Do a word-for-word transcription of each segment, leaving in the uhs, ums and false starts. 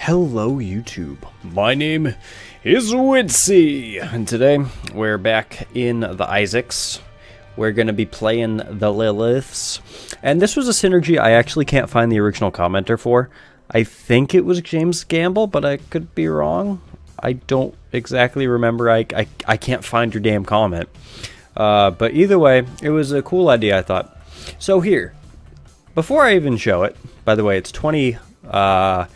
Hello YouTube, my name is Witsy, and today we're back in the Isaacs. We're going to be playing the Liliths, and this was a synergy I actually can't find the original commenter for. I think it was James Gamble, but I could be wrong. I don't exactly remember, I, I, I can't find your damn comment. Uh, but either way, it was a cool idea I thought. So here, before I even show it, by the way, it's twenty... Uh,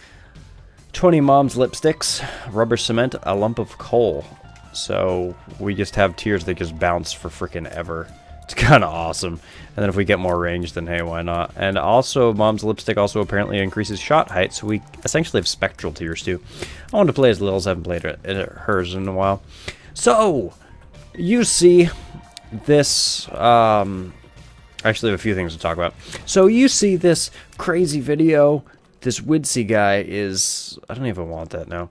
twenty Mom's Lipsticks, Rubber Cement, a Lump of Coal. So we just have tiers that just bounce for freaking ever. It's kind of awesome. And then if we get more range, then hey, why not? And also, Mom's Lipstick also apparently increases shot height, so we essentially have spectral tiers too. I wanted to play as Lil's, I haven't played hers in a while. So, you see this... Um, I actually have a few things to talk about. So you see this crazy video... This Witsy guy is... I don't even want that now.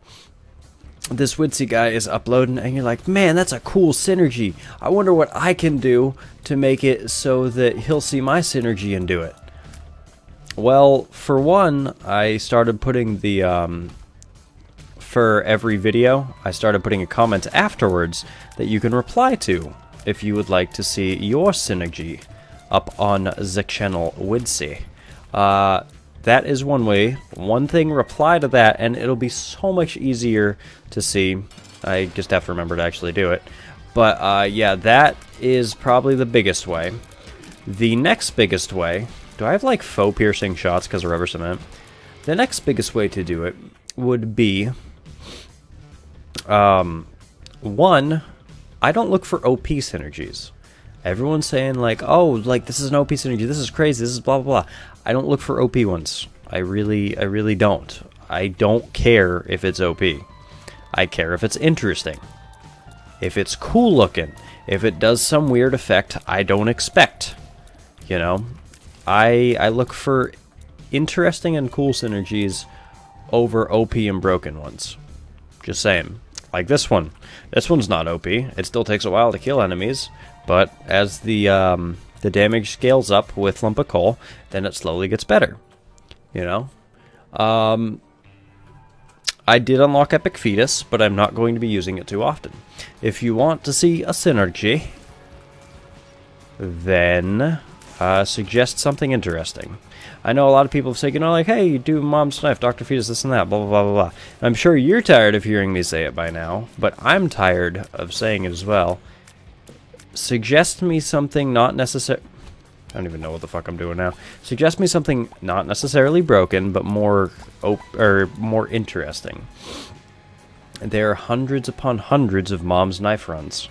This Witsy guy is uploading, and you're like, man, that's a cool synergy. I wonder what I can do to make it so that he'll see my synergy and do it. Well, for one, I started putting the... Um, for every video, I started putting a comment afterwards that you can reply to if you would like to see your synergy up on the channel Witsy. Uh... That is one way. One thing, reply to that, and it'll be so much easier to see. I just have to remember to actually do it. But, uh, yeah, that is probably the biggest way. The next biggest way... Do I have, like, faux-piercing shots because of rubber cement? The next biggest way to do it would be... Um, one, I don't look for O P synergies. Everyone's saying, like, oh, like, this is an O P synergy, this is crazy, this is blah, blah, blah. I don't look for O P ones. I really, I really don't. I don't care if it's O P. I care if it's interesting. If it's cool looking. If it does some weird effect I don't expect. You know? I, I look for interesting and cool synergies over O P and broken ones. Just saying. Like this one. This one's not O P. It still takes a while to kill enemies, but as the, um... the damage scales up with Lump of Coal, then it slowly gets better, you know? Um, I did unlock Epic Fetus, but I'm not going to be using it too often. If you want to see a synergy, then uh, suggest something interesting. I know a lot of people have said, you know, like, hey, do Mom's Knife, Doctor Fetus, this and that, blah, blah, blah, blah, blah. I'm sure you're tired of hearing me say it by now, but I'm tired of saying it as well. Suggest me something not necessarily... I don't even know what the fuck I'm doing now. Suggest me something not necessarily broken, but more op or more interesting. There are hundreds upon hundreds of Mom's Knife runs.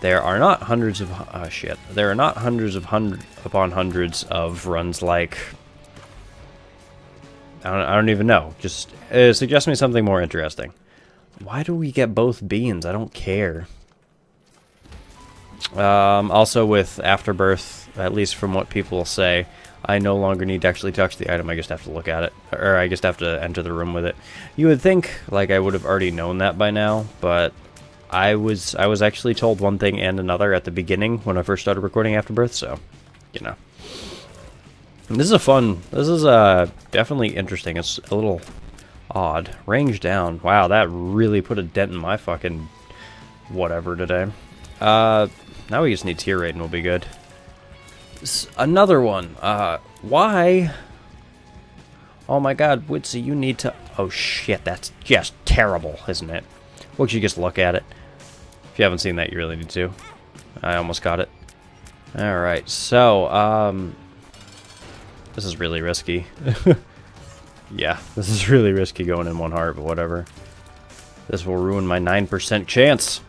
There are not hundreds of... Oh, shit. There are not hundreds of hundred upon hundreds of runs like... I don't, I don't even know. Just uh, suggest me something more interesting. Why do we get both beans? I don't care. Um, also with Afterbirth, at least from what people say, I no longer need to actually touch the item, I just have to look at it, or I just have to enter the room with it. You would think, like, I would have already known that by now, but I was I was actually told one thing and another at the beginning when I first started recording Afterbirth, so, you know. And this is a fun, this is uh, definitely interesting, it's a little odd. Range down, wow, that really put a dent in my fucking whatever today. Uh... Now we just need tier raid and we'll be good. S another one. Uh, why? Oh my god, Witsy, you need to... Oh shit, that's just terrible, isn't it? Won't you just look at it? If you haven't seen that, you really need to. I almost got it. Alright, so, um... this is really risky. Yeah, this is really risky going in one heart, but whatever. This will ruin my nine percent chance.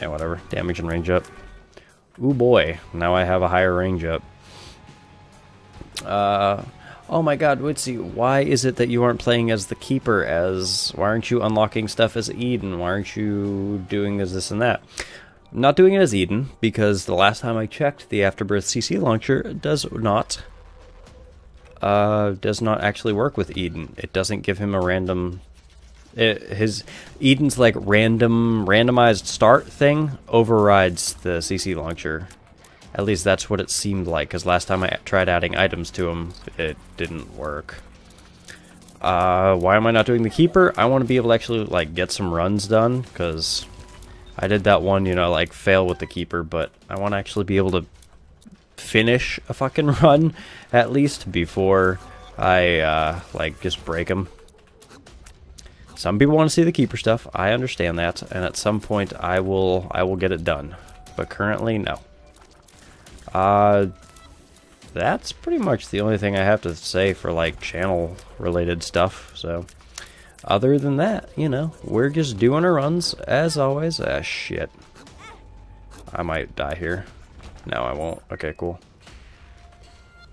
Yeah, whatever. Damage and range up. Ooh boy, now I have a higher range up. Uh, oh my god, Witsy, why is it that you aren't playing as the Keeper, as... Why aren't you unlocking stuff as Eden? Why aren't you doing this, this and that? I'm not doing it as Eden, because the last time I checked, the Afterbirth C C launcher does not... Uh, does not actually work with Eden. It doesn't give him a random... It, his Eden's like random randomized start thing overrides the C C launcher. At least that's what it seemed like, because last time I tried adding items to him, it didn't work. Uh, why am I not doing the Keeper? I want to be able to actually, like, get some runs done, because I did that one, you know, like, fail with the Keeper, but I want to actually be able to finish a fucking run, at least, before I, uh, like, just break them. Some people want to see the Keeper stuff, I understand that, and at some point I will, I will get it done. But currently, no. Uh, that's pretty much the only thing I have to say for, like, channel-related stuff, so... Other than that, you know, we're just doing our runs, as always. Ah, shit. I might die here. No, I won't. Okay, cool.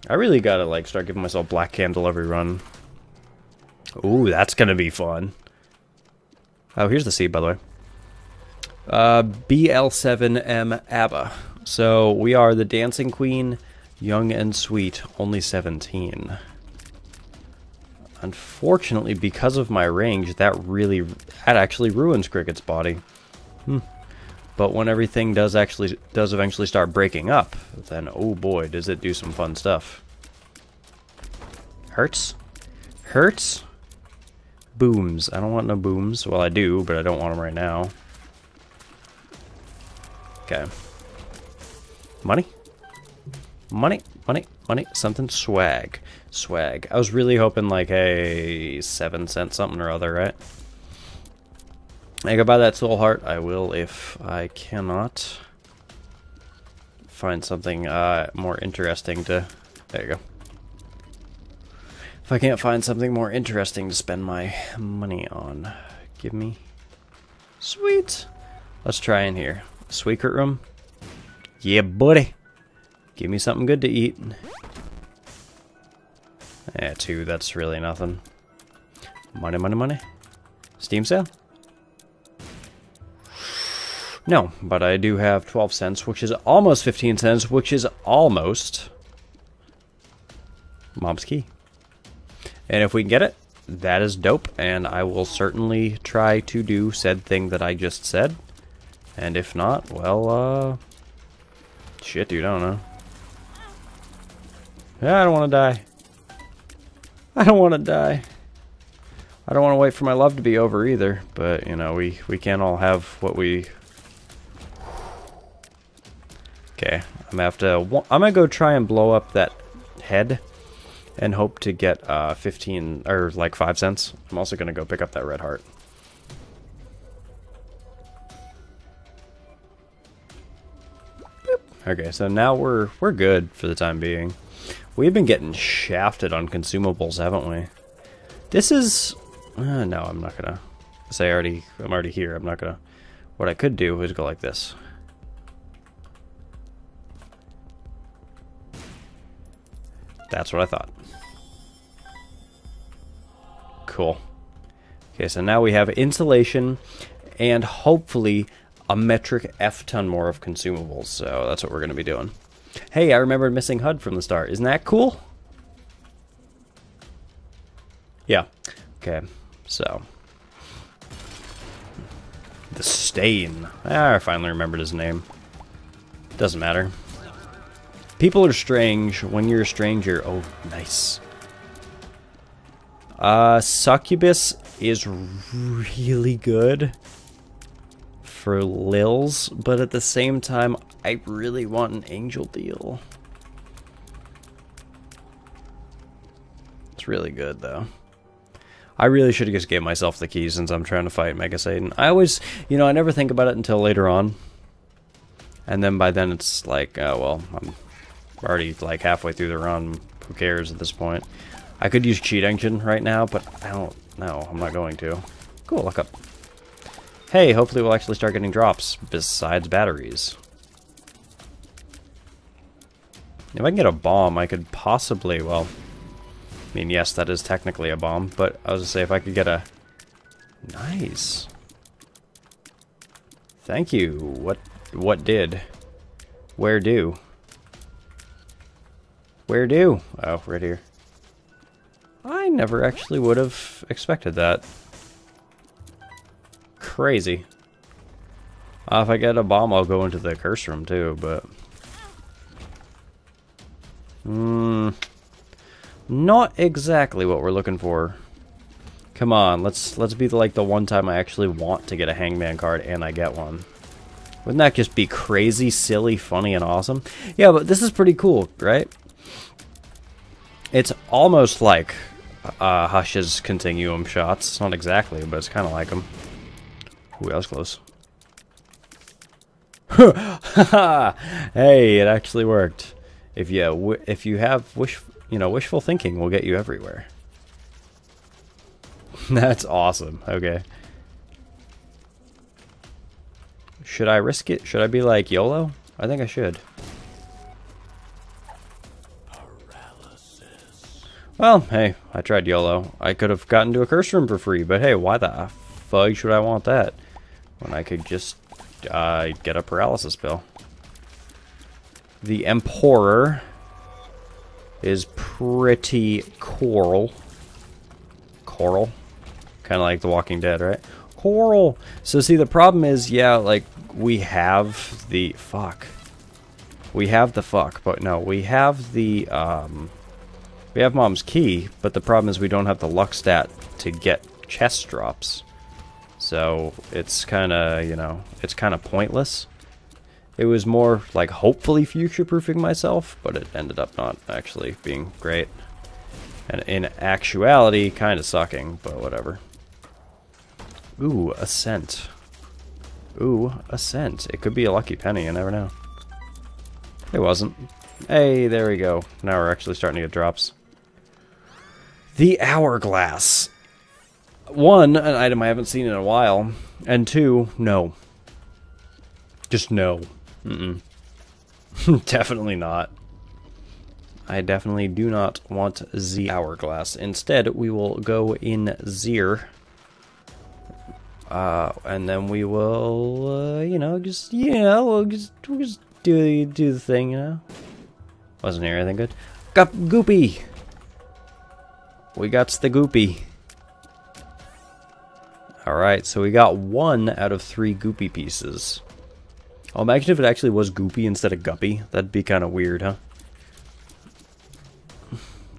I really gotta, like, start giving myself black candle every run. Ooh, that's gonna be fun. Oh, here's the seed, by the way. Uh, B L seven M ABBA. So, we are the Dancing Queen, young and sweet, only seventeen. Unfortunately, because of my range, that really, that actually ruins Cricket's body. Hmm. But when everything does actually, does eventually start breaking up, then oh boy, does it do some fun stuff. Hurts. Hurts. Booms. I don't want no booms. Well, I do, but I don't want them right now. Okay. Money. Money. Money. Money, something, swag, swag. I was really hoping like a seven cent something or other, right? I go buy that soul heart. I will if I cannot find something uh, more interesting to. There you go. If I can't find something more interesting to spend my money on, give me sweet. Let's try in here. Secret room. Yeah, buddy. Give me something good to eat. Eh, two, that's really nothing. Money, money, money. Steam sale? No, but I do have twelve cents, which is almost fifteen cents, which is almost... Mom's key. And if we can get it, that is dope, and I will certainly try to do said thing that I just said. And if not, well, uh... shit, dude, I don't know. Yeah, I don't want to die. I don't want to die. I don't want to wait for my love to be over either, but, you know, we, we can't all have what we... Okay, I'm gonna have to... I'm gonna go try and blow up that head and hope to get uh, fifteen, or like five cents. I'm also gonna go pick up that red heart. Boop. Okay, so now we're we're good for the time being. We've been getting shafted on consumables, haven't we? This is... Uh, no, I'm not gonna... Say I already... I'm already here, I'm not gonna... What I could do is go like this. That's what I thought. Cool. Okay, so now we have insulation, and hopefully a metric F-ton more of consumables, so that's what we're gonna be doing. Hey, I remembered missing H U D from the start. Isn't that cool? Yeah. Okay, so. The Stain. Ah, I finally remembered his name. Doesn't matter. People are strange. When you're a stranger. Oh, nice. Uh, Succubus is really good for Lils, but at the same time, I really want an angel deal. It's really good, though. I really should have just gave myself the keys since I'm trying to fight Mega Satan. I always, you know, I never think about it until later on. And then by then it's like, oh, well, I'm already like halfway through the run. Who cares at this point? I could use Cheat Engine right now, but I don't know. I'm not going to. Cool, look up. Hey, hopefully we'll actually start getting drops besides batteries. If I can get a bomb, I could possibly, well, I mean, yes, that is technically a bomb, but I was gonna say if I could get a... Nice. Thank you. What, what did? Where do? Where do? Oh, right here. I never actually would have expected that. Crazy. Uh, if I get a bomb, I'll go into the curse room too, but... Mm, not exactly what we're looking for. Come on, let's let's be like the one time I actually want to get a Hangman card and I get one. Wouldn't that just be crazy, silly, funny, and awesome? Yeah, but this is pretty cool, right? It's almost like uh, Hush's Continuum shots. Not exactly, but it's kind of like them. Ooh, that was close. Hey, it actually worked. If you if you have wish you know wishful thinking, will get you everywhere. That's awesome. Okay. Should I risk it? Should I be like YOLO? I think I should. Paralysis. Well, hey, I tried YOLO. I could have gotten to a curse room for free, but hey, why the fuck should I want that when I could just uh, get a paralysis pill? The Emperor is pretty coral. Coral? Kind of like The Walking Dead, right? Coral! So see, the problem is, yeah, like, we have the... Fuck. We have the fuck, but no, we have the, um... we have Mom's Key, but the problem is we don't have the luck stat to get chest drops. So, it's kind of, you know, it's kind of pointless. It was more, like, hopefully future-proofing myself, but it ended up not actually being great. And in actuality, kind of sucking, but whatever. Ooh, a cent. Ooh, a cent. It could be a lucky penny, you never know. It wasn't. Hey, there we go. Now we're actually starting to get drops. The Hourglass. One, an item I haven't seen in a while. And two, no. Just no. Mm-mm. Definitely not. I definitely do not want the Hourglass. Instead, we will go in Zir. Uh, and then we will, uh, you know, just, you know, we'll just, we'll just do, do the thing, you know? Wasn't here anything good? Got Goopy! We got the Goopy. Alright, so we got one out of three Goopy pieces. I'll imagine if it actually was Goopy instead of Guppy. That'd be kind of weird, huh?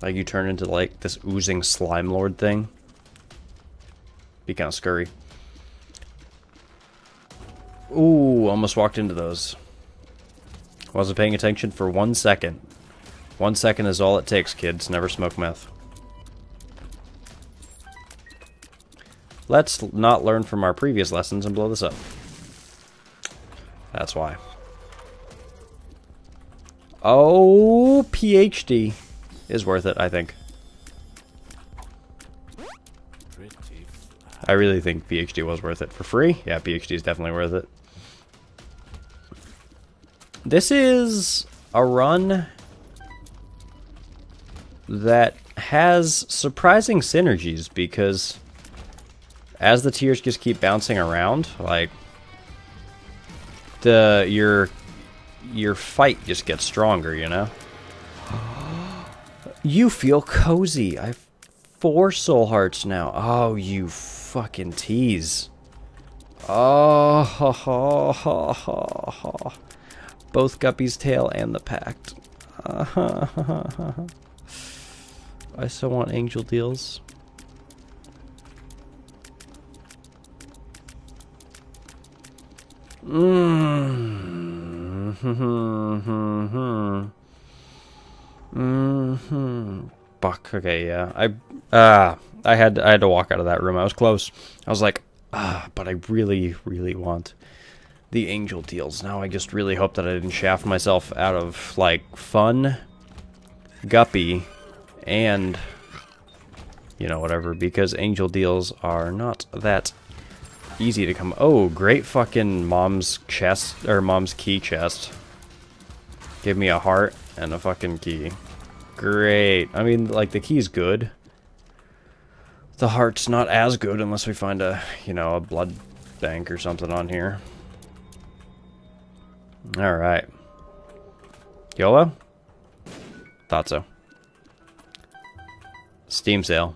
Like you turn into like this oozing slime lord thing. Be kind of scurry. Ooh, almost walked into those. Wasn't paying attention for one second. One second is all it takes, kids. Never smoke meth. Let's not learn from our previous lessons and blow this up. That's why. Oh, PhD is worth it, I think. I really think PhD was worth it. For free? Yeah, PhD is definitely worth it. This is a run that has surprising synergies because as the tiers just keep bouncing around, like the your your fight just gets stronger, you know? You feel cozy. I've four soul hearts now. Oh, you fucking tease. Oh, ha, ha, ha, ha, ha. Both Guppy's Tail and The Pact. Uh, ha, ha, ha, ha. I still want angel deals. Mmm. Mm-hmm. Fuck. Okay, yeah. I uh I had I had to walk out of that room. I was close. I was like, ah, but I really, really want the angel deals. Now I just really hope that I didn't shaft myself out of like fun, Guppy, and you know, whatever, because angel deals are not that easy to come. Oh, great fucking Mom's chest or Mom's Key chest. Give me a heart and a fucking key. Great. I mean, like, the key's good. The heart's not as good unless we find a, you know, a blood bank or something on here. Alright. YOLO? Thought so. Steam sale.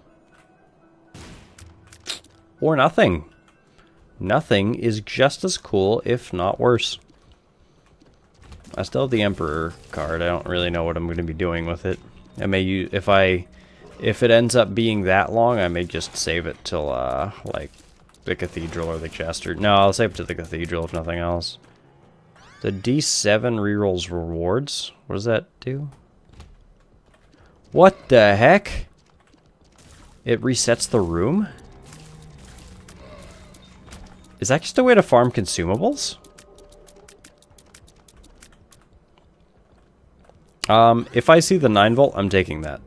Or nothing. Nothing is just as cool, if not worse. I still have the Emperor card. I don't really know what I'm going to be doing with it. I may use if I If it ends up being that long, I may just save it till, uh, like, the Cathedral or the Chester. No, I'll save it to the Cathedral, if nothing else. The D seven rerolls rewards. What does that do? What the heck? It resets the room? Is that just a way to farm consumables? Um, if I see the nine volt, I'm taking that.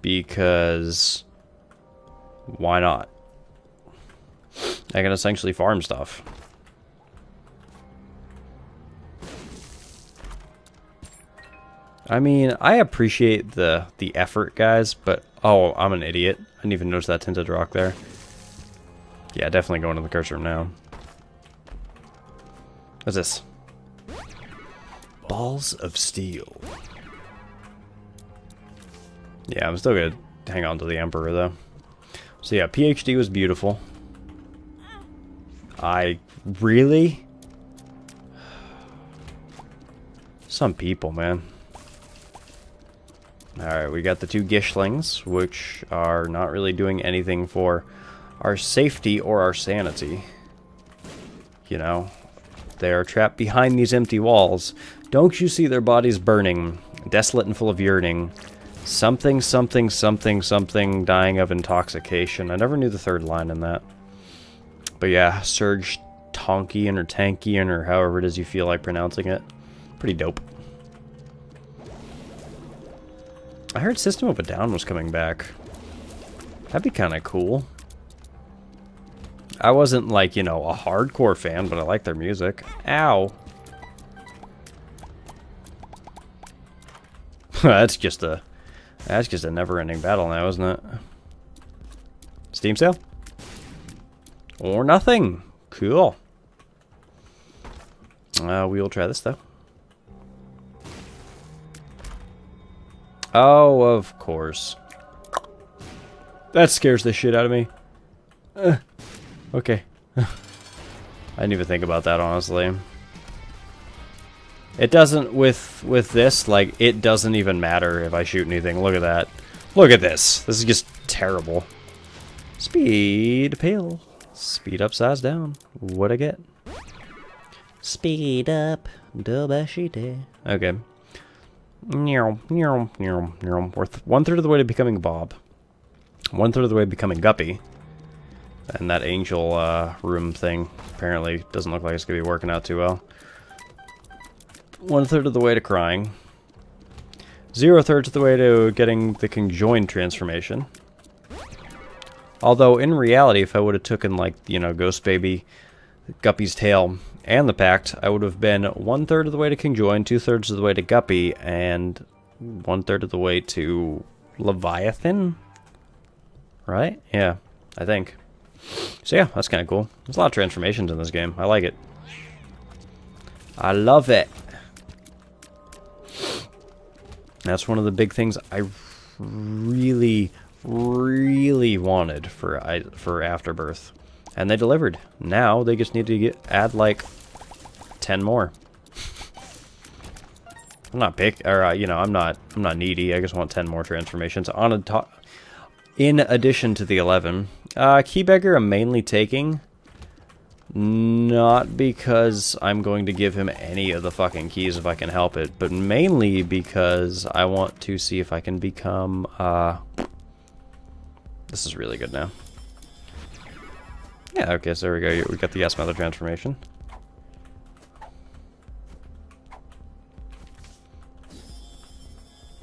Because... why not? I can essentially farm stuff. I mean, I appreciate the, the effort, guys, but... oh, I'm an idiot. I didn't even notice that tinted rock there. Yeah, definitely going to the curse room now. What's this? Balls of Steel. Yeah, I'm still gonna hang on to the Emperor, though. So yeah, PhD was beautiful. I... really? Some people, man. Alright, we got the two Gishlings, which are not really doing anything for our safety or our sanity. You know, they are trapped behind these empty walls. Don't you see their bodies burning, desolate and full of yearning? Something, something, something, something, dying of intoxication. I never knew the third line in that. But yeah, Serj Tankian or Tankian or however it is you feel like pronouncing it. Pretty dope. I heard System of a Down was coming back. That'd be kind of cool. I wasn't, like, you know, a hardcore fan, but I like their music. Ow. that's just a that's just a never-ending battle now, isn't it? Steam sale? Or nothing. Cool. Uh, we'll try this, though. Oh, of course. That scares the shit out of me. Uh. Okay. I didn't even think about that, honestly. It doesn't, with with this, like, it doesn't even matter if I shoot anything. Look at that. Look at this. This is just terrible. Speed pill. Speed up, size down. What'd I get? Speed up. Dobashite. Okay. Near, near, near, near. We're one third of the way to becoming Bob. one third of the way to becoming Guppy. And that angel uh, room thing apparently doesn't look like it's going to be working out too well. One third of the way to crying. Zero thirds of the way to getting the conjoined transformation. Although in reality, if I would have taken, like, you know, Ghost Baby, Guppy's Tail, and the Pact, I would have been one third of the way to conjoined, two thirds of the way to Guppy, and one third of the way to Leviathan? Right? Yeah, I think. So yeah, that's kind of cool. There's a lot of transformations in this game. I like it. I love it. That's one of the big things I really, really wanted for for Afterbirth. And they delivered. Now they just need to get, add like ten more. I'm not pick or uh, you know, I'm not I'm not needy. I just want ten more transformations on a top. In addition to the eleven, uh, Key Beggar I'm mainly taking, not because I'm going to give him any of the fucking keys if I can help it, but mainly because I want to see if I can become, uh, this is really good now. Yeah, okay, so there we go, we got the Yes Mother transformation.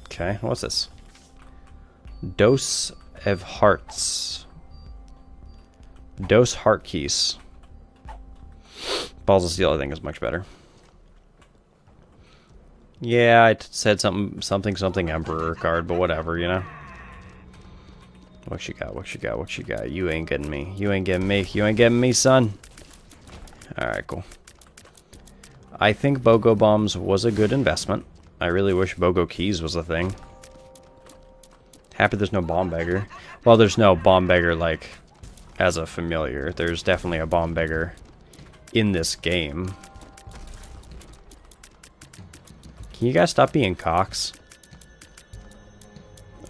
Okay, what's this? Dose of hearts. Dose heart keys. Balls of Steel, I think, is much better. Yeah, I t said something, something, something Emperor card, but whatever, you know. What you got? What you got? What you got? You ain't getting me. You ain't getting me. You ain't getting me, son. All right, cool. I think Bogo Bombs was a good investment. I really wish Bogo Keys was a thing. Happy there's no Bomb Beggar. Well, there's no Bomb Beggar, like, as a familiar. There's definitely a Bomb Beggar in this game. Can you guys stop being cocks?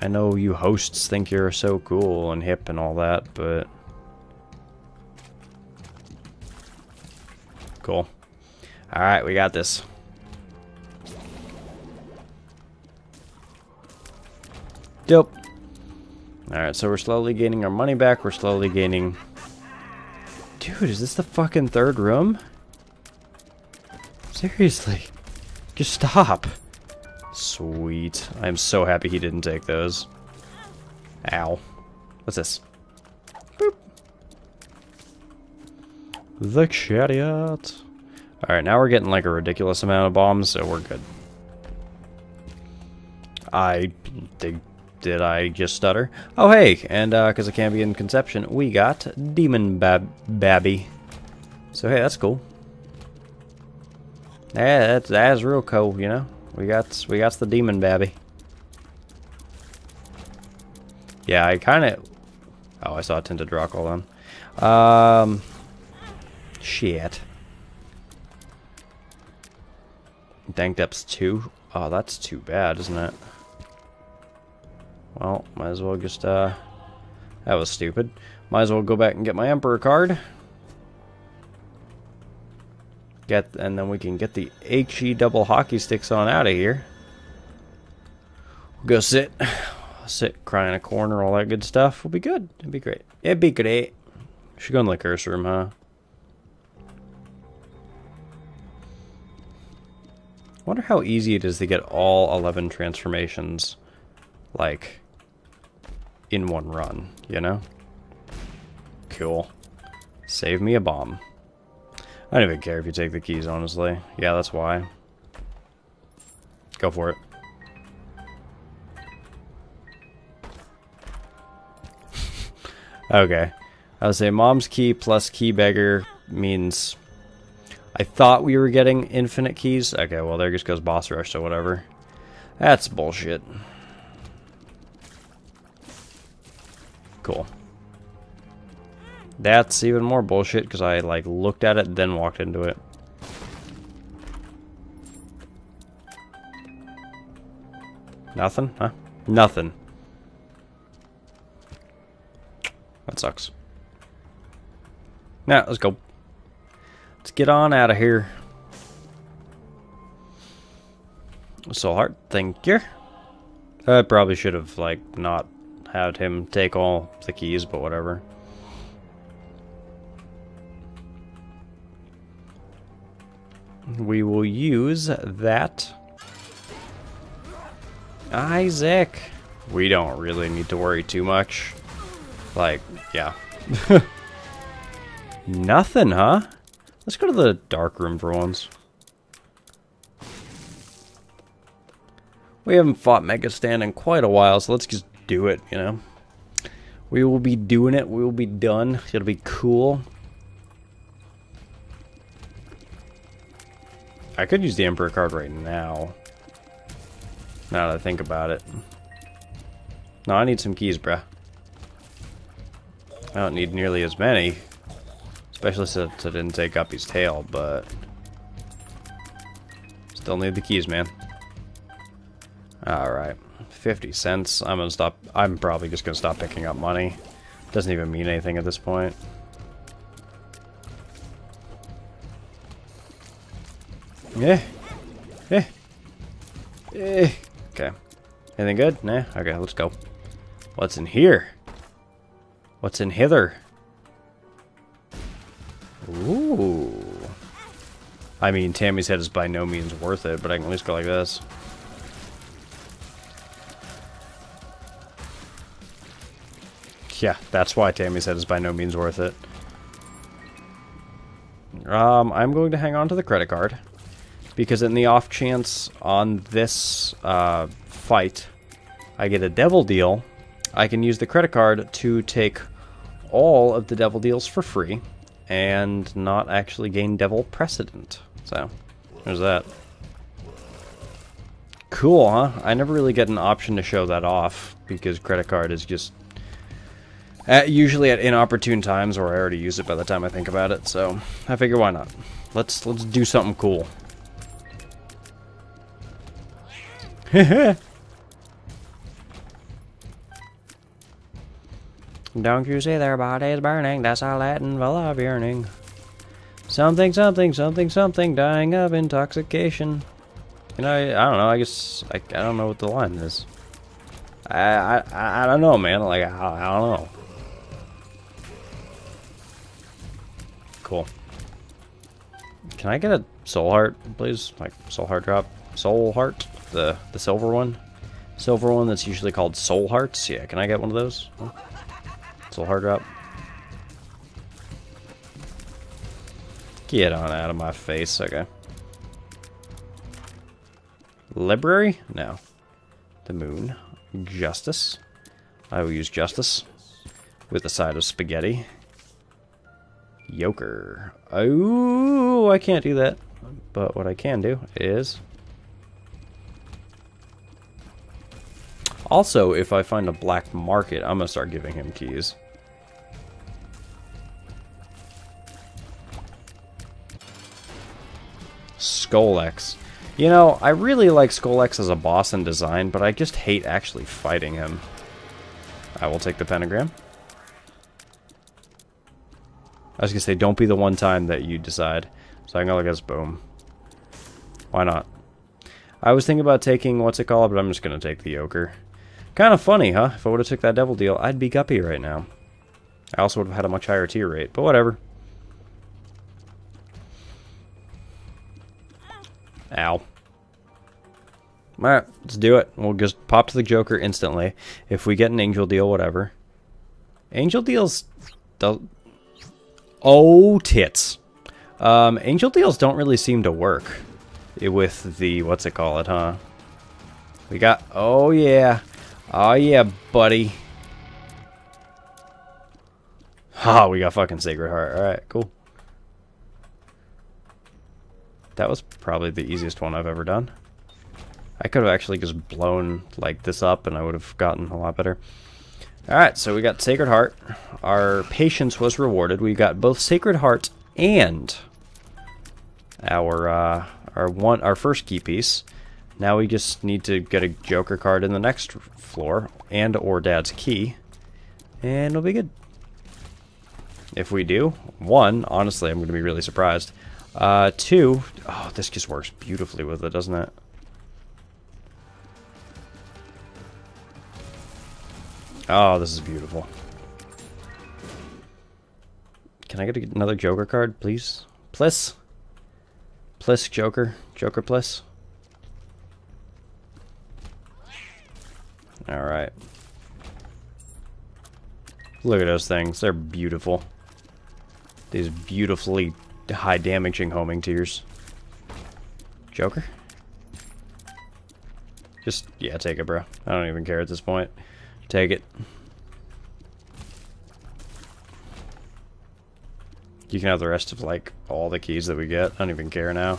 I know you hosts think you're so cool and hip and all that, but... Cool. Alright, we got this. Dope. Alright, so we're slowly gaining our money back. We're slowly gaining... Dude, is this the fucking third room? Seriously. Just stop. Sweet. I'm so happy he didn't take those. Ow. What's this? Boop. The chariot. Alright, now we're getting like a ridiculous amount of bombs, so we're good. I think... Did I just stutter? Oh, hey! And, uh, because I can't be in conception, we got Demon Bab Babby. So, hey, that's cool. Yeah, that's, that's real cool, you know? We got, we got the Demon Babby. Yeah, I kind of... Oh, I saw a tinted rock, hold on. Um, shit. Dang, that's two. Oh, that's too bad, isn't it? Well, might as well just, uh, that was stupid. Might as well go back and get my Emperor card. Get, and then we can get the H E double hockey sticks on out of here. We'll go sit, sit, cry in a corner, all that good stuff. We'll be good. It'd be great. It'd be great. Should go in the curse room, huh? Wonder how easy it is to get all eleven transformations, like, in one run, you know? Cool. Save me a bomb. I don't even care if you take the keys, honestly. Yeah, that's why. Go for it. Okay. I would say Mom's Key plus Key Beggar means... I thought we were getting infinite keys. Okay, well, there just goes Boss Rush, so whatever. That's bullshit. Cool. That's even more bullshit because I like looked at it then walked into it. Nothing, huh? Nothing. That sucks. Now, let's go. Let's get on out of here. So hard, thank you. I probably should have like not had him take all the keys, but whatever. We will use that. Isaac! We don't really need to worry too much. Like, yeah. Nothing, huh? Let's go to the dark room for once. We haven't fought Mega Satan in quite a while, so let's just do it, you know. We will be doing it. We will be done. It'll be cool. I could use the Emperor card right now. Now that I think about it. No, I need some keys, bruh. I don't need nearly as many. Especially since I didn't take Guppy's tail, but... Still need the keys, man. Alright. fifty cents. I'm gonna stop. I'm probably just gonna stop picking up money. Doesn't even mean anything at this point. Yeah. Yeah. Yeah. Okay. Anything good? Nah. Okay, let's go. What's in here? What's in hither? Ooh. I mean, Tammy's head is by no means worth it, but I can at least go like this. Yeah, that's why Tammy's head is by no means worth it. Um, I'm going to hang on to the credit card. Because in the off chance on this uh, fight, I get a devil deal, I can use the credit card to take all of the devil deals for free and not actually gain devil precedent. So, there's that. Cool, huh? I never really get an option to show that off because credit card is just... At, usually at inopportune times, or I already use it by the time I think about it, so I figure why not. Let's let's do something cool. Don't you see their bodies burning? That's a Latin full of yearning. Something, something, something, something, dying of intoxication. You know, I, I don't know. I guess I, I don't know what the line is. I, I, I don't know, man. Like, I, I don't know. Cool. Can I get a soul heart, please? Like, soul heart drop. Soul heart? The, the silver one? Silver one that's usually called soul hearts? Yeah, can I get one of those? Soul heart drop. Get on out of my face, okay. Library? No. The moon. Justice. I will use justice. With a side of spaghetti. Joker. Oh, I can't do that. But what I can do is... Also, if I find a black market, I'm gonna start giving him keys. Skolex. You know, I really like Skolex as a boss in design, but I just hate actually fighting him. I will take the pentagram. I was gonna say, don't be the one time that you decide. So I'm gonna guess boom. Why not? I was thinking about taking, what's it called, but I'm just gonna take the Joker. Kind of funny, huh? If I would've took that devil deal, I'd be Guppy right now. I also would've had a much higher tier rate, but whatever. Ow. Alright, let's do it. We'll just pop to the Joker instantly. If we get an angel deal, whatever. Angel deals... Don't... Oh, tits. Um, angel deals don't really seem to work with the... What's it call it, huh? We got... Oh, yeah. Oh, yeah, buddy. Ha, oh, we got fucking Sacred Heart. Alright, cool. That was probably the easiest one I've ever done. I could have actually just blown like this up and I would have gotten a lot better. Alright, so we got Sacred Heart. Our patience was rewarded. We got both Sacred Heart and our uh, our one our first key piece. Now we just need to get a Joker card in the next floor and or Dad's key. And it'll be good. If we do, one, honestly, I'm going to be really surprised. Uh, two, oh, this just works beautifully with it, doesn't it? Oh, this is beautiful. Can I get another Joker card, please? Pliss? Pliss Joker? Joker Pliss? Alright. Look at those things, they're beautiful. These beautifully... high damaging homing tiers. Joker? Just, yeah, take it, bro. I don't even care at this point. Take it. You can have the rest of, like, all the keys that we get. I don't even care now.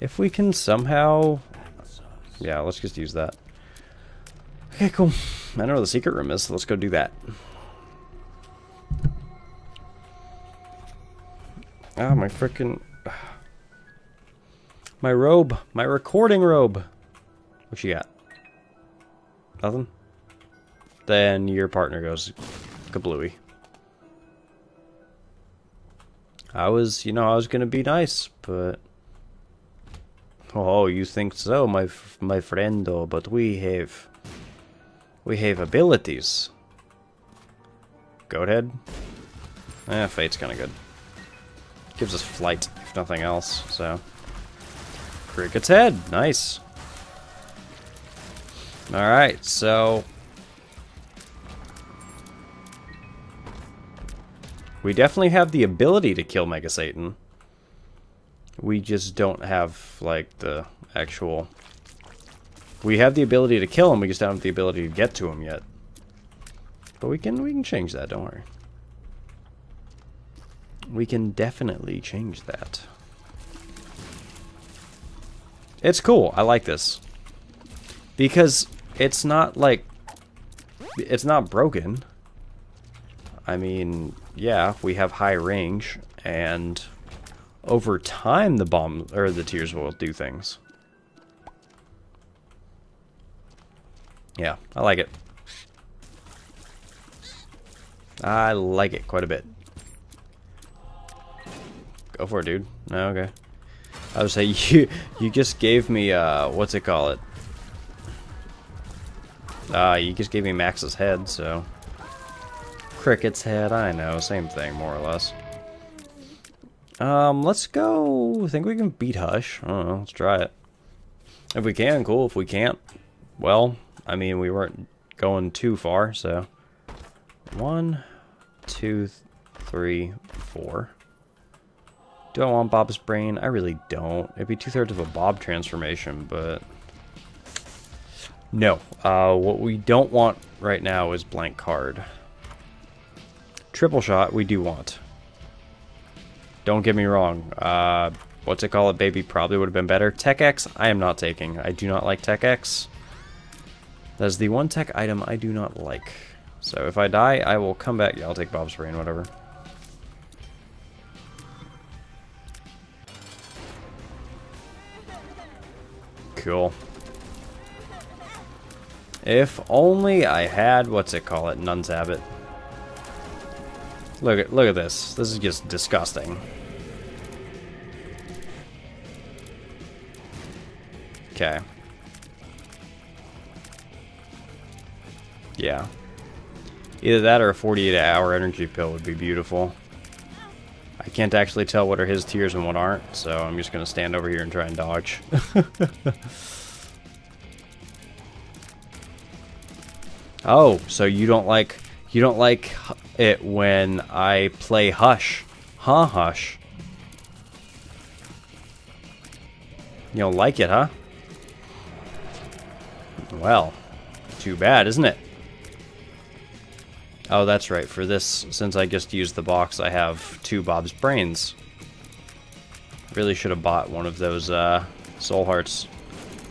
If we can somehow... Yeah, let's just use that. Okay, cool. I don't know where the secret room is, so let's go do that. Ah, my frickin'... My robe. My recording robe. What you got? Nothing? Then your partner goes kablooey. I was, you know, I was gonna be nice, but... Oh, you think so, my f my friendo, but we have... We have abilities. Goathead? Eh, fate's kinda good. Gives us flight, if nothing else, so. Cricket's Head, nice. Alright, so. We definitely have the ability to kill Mega Satan. We just don't have, like, the actual. We have the ability to kill him, we just don't have the ability to get to him yet. But we can, we can change that, don't worry. We can definitely change that. It's cool. I like this. Because it's not like... It's not broken. I mean, yeah, we have high range. And over time, the bomb or the tiers will do things. Yeah, I like it. I like it quite a bit. Go for it, dude. No, okay. I would say you you just gave me uh what's it call it? Uh you just gave me Max's head, so Cricket's Head, I know, same thing more or less. Um, let's go. I think we can beat Hush. I don't know, let's try it. If we can, cool. If we can't, well, I mean, we weren't going too far, so. One, two, three, four. Do I want Bob's Brain? I really don't. It'd be two-thirds of a Bob transformation, but... No. Uh, what we don't want right now is Blank Card. Triple Shot we do want. Don't get me wrong. Uh, what's it call it, baby? Probably would have been better. Tech X, I am not taking. I do not like Tech X. That is the one tech item I do not like. So if I die, I will come back. Yeah, I'll take Bob's Brain, whatever. Cool. If only I had, what's it call it, Nun's Habit. Look at look at this. This is just disgusting. Okay. Yeah. Either that or a forty-eight hour energy pill would be beautiful. I can't actually tell what are his tiers and what aren't, so I'm just gonna stand over here and try and dodge. Oh, so you don't like you don't like it when I play Hush, huh? Hush. You don't like it, huh? Well, too bad, isn't it? Oh, that's right. For this, since I just used the box, I have two Bob's Brains. Really should have bought one of those uh, Soul Hearts,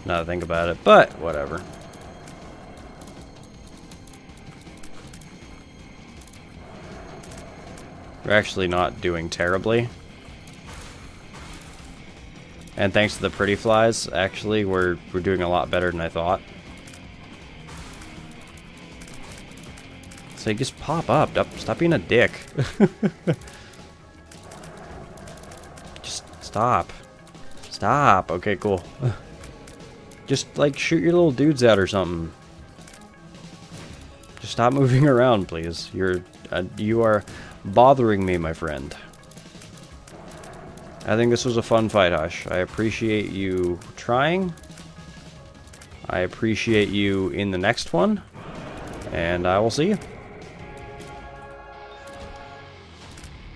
now that I think about it, but whatever. We're actually not doing terribly. And thanks to the pretty flies, actually, we're, we're doing a lot better than I thought. Say, just pop up. Stop being a dick. Just stop. Stop. Okay, cool. Just, like, shoot your little dudes out or something. Just stop moving around, please. You're, uh, you are bothering me, my friend. I think this was a fun fight, Hush. I appreciate you trying. I appreciate you in the next one. And I will see you.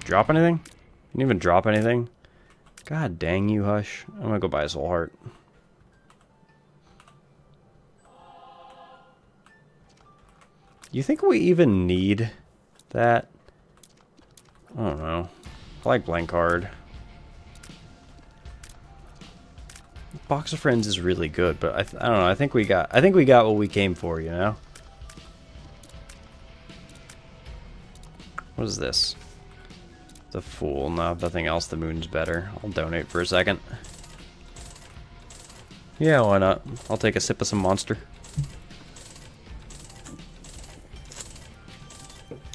Drop anything? Didn't even drop anything. God dang you, Hush. I'm gonna go buy a Soul Heart. You think we even need that? I don't know. I like Blank Card. Box of Friends is really good, but I, th I don't know. I think we got. I think we got what we came for. You know. What is this? The Fool. No, if nothing else, the moon's better. I'll donate for a second. Yeah, why not? I'll take a sip of some Monster.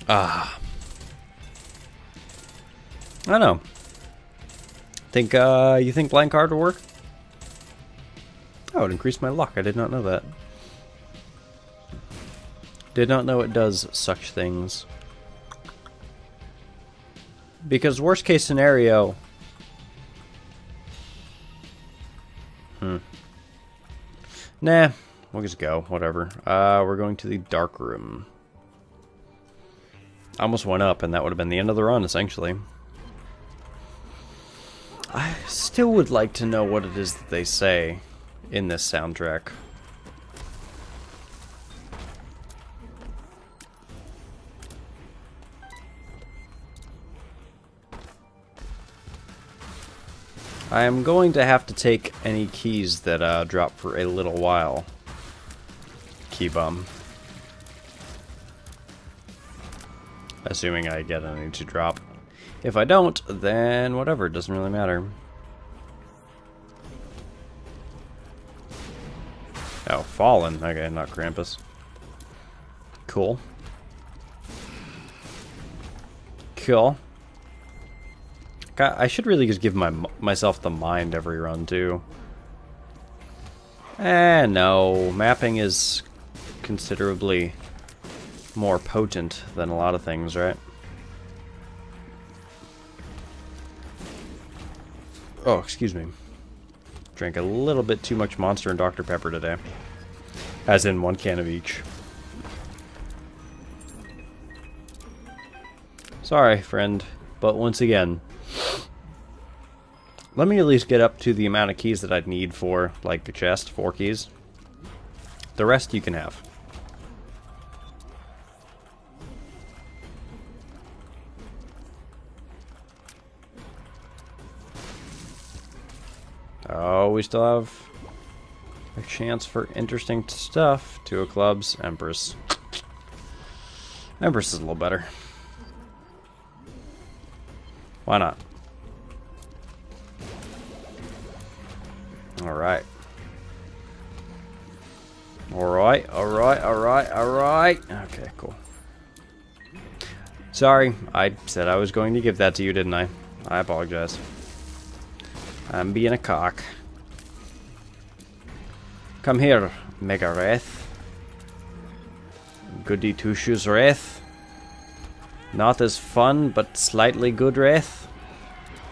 Ah. I don't know. Think, uh, you think Blank Card will work? Oh, it increased my luck. I did not know that. Did not know it does such things. Because worst case scenario... Hmm. Nah, we'll just go. Whatever. Uh, we're going to the Dark Room. I almost went up, and that would have been the end of the run, essentially. I still would like to know what it is that they say in this soundtrack. I am going to have to take any keys that uh, drop for a little while. Key bum. Assuming I get any to drop. If I don't, then whatever, it doesn't really matter. Oh, Fallen. Okay, not Krampus. Cool. Cool. God, I should really just give my myself the mind every run, too. Eh, no. Mapping is considerably more potent than a lot of things, right? Oh, excuse me. Drank a little bit too much Monster and Doctor Pepper today. As in one can of each. Sorry, friend, but once again, let me at least get up to the amount of keys that I'd need for, like, the chest, four keys. The rest you can have. Oh, we still have a chance for interesting stuff. Two of clubs, Empress. Empress is a little better. Why not? Alright. Alright, alright, alright, alright. Okay, cool. Sorry, I said I was going to give that to you, didn't I? I apologize. I'm being a cock. Come here, Mega Wraith. Goody Two Shoes Wraith. Not as fun, but slightly good Wraith.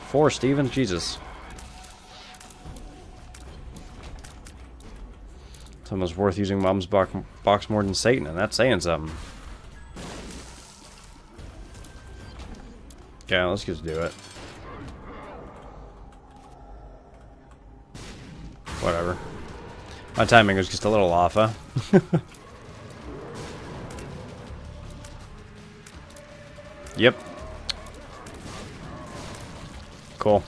Four, Steven, Jesus. It's almost worth using Mom's box more than Satan, and that's saying something. Okay, let's just do it. Whatever. My timing was just a little off, huh? Yep. Cool.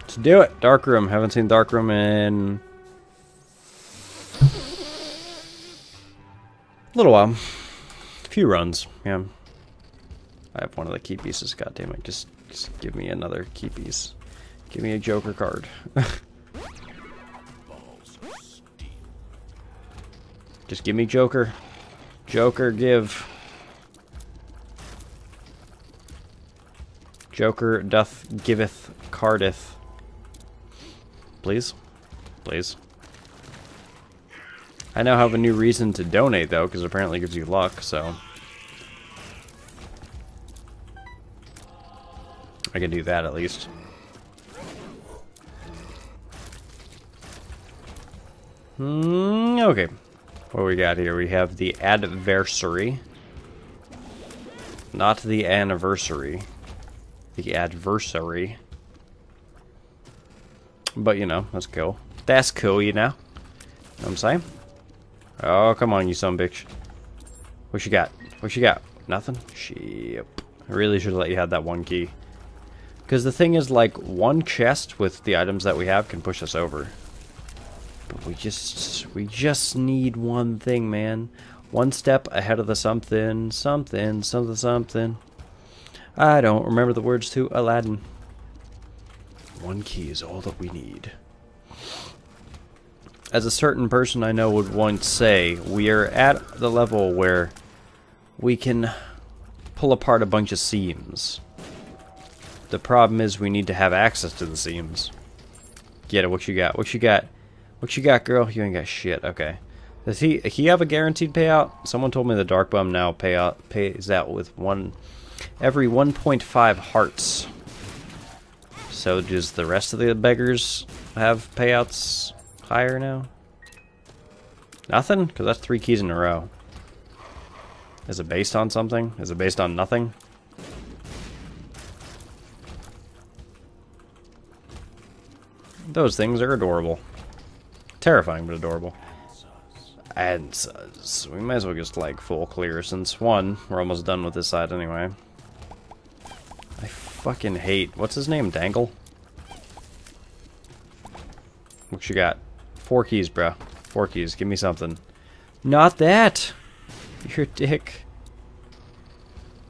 Let's do it. Dark Room. Haven't seen Dark Room in a little while. A few runs. Yeah. I have one of the key pieces. God damn it! Just, just give me another key piece. Give me a Joker card. Just give me Joker. Joker, give. Joker doth giveth cardeth. Please? Please. I now have a new reason to donate, though, because apparently it gives you luck, so... I can do that, at least. Mm, okay. What we got here? We have the Adversary. Not the Anniversary. The Adversary. But, you know, that's cool. That's cool, you know? You know what I'm saying? Oh, come on, you son of a bitch. What you got? What you got? Nothing? Shit. I really should have let you have that one key. Because the thing is, like, one chest with the items that we have can push us over. But we just, we just need one thing, man. One step ahead of the something, something, something, something. I don't remember the words to Aladdin. One key is all that we need. As a certain person I know would once say, we are at the level where we can pull apart a bunch of seams. The problem is we need to have access to the seams. Get it, what you got, what you got? What you got, girl? You ain't got shit, okay. Does he, he have a guaranteed payout? Someone told me the Dark Bum now payout pays out with one... every one point five hearts. So does the rest of the beggars have payouts higher now? Nothing? Because that's three keys in a row. Is it based on something? Is it based on nothing? Those things are adorable. Terrifying, but adorable. And so we might as well just, like, full clear since, one, we're almost done with this side anyway. I fucking hate... What's his name? Dangle? What you got? Four keys, bro. Four keys. Give me something. Not that! You're a dick.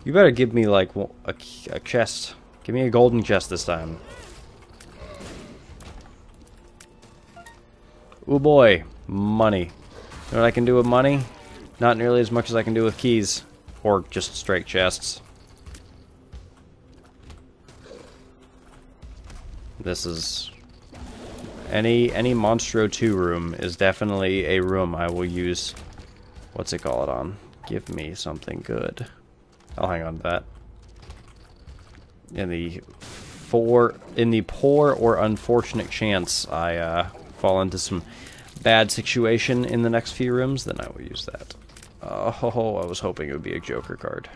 You better give me, like, a, a chest. Give me a golden chest this time. Oh boy, money. You know what I can do with money? Not nearly as much as I can do with keys. Or just straight chests. This is... Any any Monstro two room is definitely a room I will use... What's it called on? Give me something good. I'll hang on to that. In the for in the poor or unfortunate chance I uh, fall into some bad situation in the next few rooms, then I will use that. Oh, I was hoping it would be a Joker card.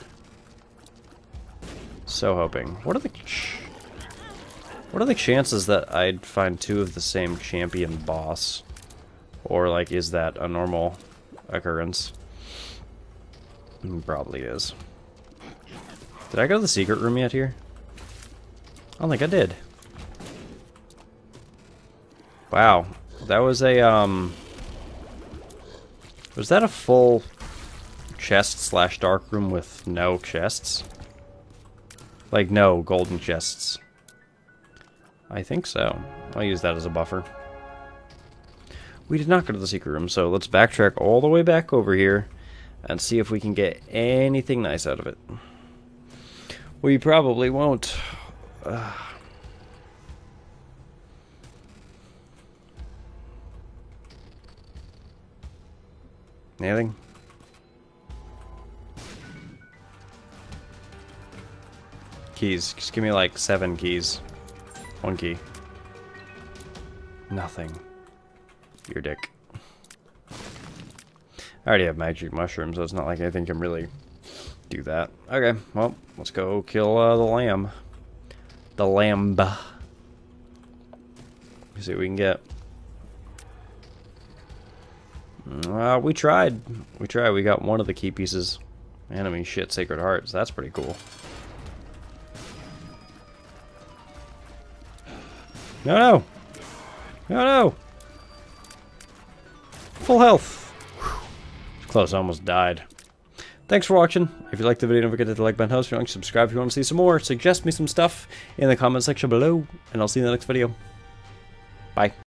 So hoping. What are the ch what are the chances that I'd find two of the same champion boss? Or like, is that a normal occurrence? Probably is. Did I go to the secret room yet here? I don't think I did. Wow. That was a, um... was that a full chest slash dark room with no chests? Like, no golden chests. I think so. I'll use that as a buffer. We did not go to the secret room, so let's backtrack all the way back over here and see if we can get anything nice out of it. We probably won't. Uh. Anything? Keys. Just give me like seven keys. One key. Nothing. Your dick. I already have magic mushrooms, so it's not like anything can really do that. Okay, well, let's go kill uh, the lamb. The lamb. See what we can get. Uh, we tried. We tried. We got one of the key pieces. Enemy shit, Sacred Heart. So that's pretty cool. No, no. No, no. Full health. Close, I almost died. Thanks for watching. If you liked the video, don't forget to hit the like button. If you don't, subscribe if you want to see some more. Suggest me some stuff in the comment section below, and I'll see you in the next video. Bye.